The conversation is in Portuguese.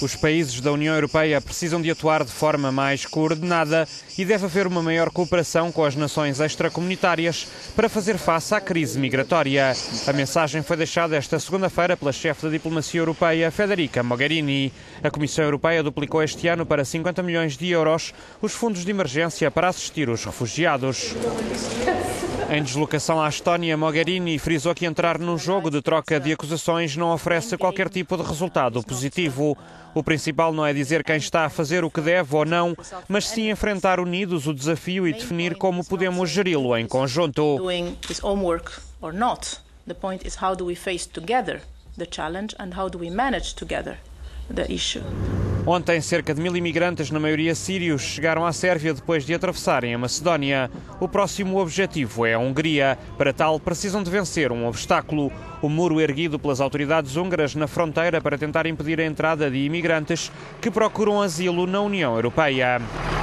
Os países da União Europeia precisam de atuar de forma mais coordenada e deve haver uma maior cooperação com as nações extracomunitárias para fazer face à crise migratória. A mensagem foi deixada esta segunda-feira pela chefe da diplomacia europeia, Federica Mogherini. A Comissão Europeia duplicou este ano para 50 milhões de euros os fundos de emergência para assistir os refugiados. Em deslocação à Estónia, Mogherini frisou que entrar num jogo de troca de acusações não oferece qualquer tipo de resultado positivo. O principal não é dizer quem está a fazer o que deve ou não, mas sim enfrentar unidos o desafio e definir como podemos geri-lo em conjunto. Ontem, cerca de 1000 imigrantes, na maioria sírios, chegaram à Sérvia depois de atravessarem a Macedónia. O próximo objetivo é a Hungria. Para tal, precisam de vencer um obstáculo: o muro erguido pelas autoridades húngaras na fronteira para tentar impedir a entrada de imigrantes que procuram asilo na União Europeia.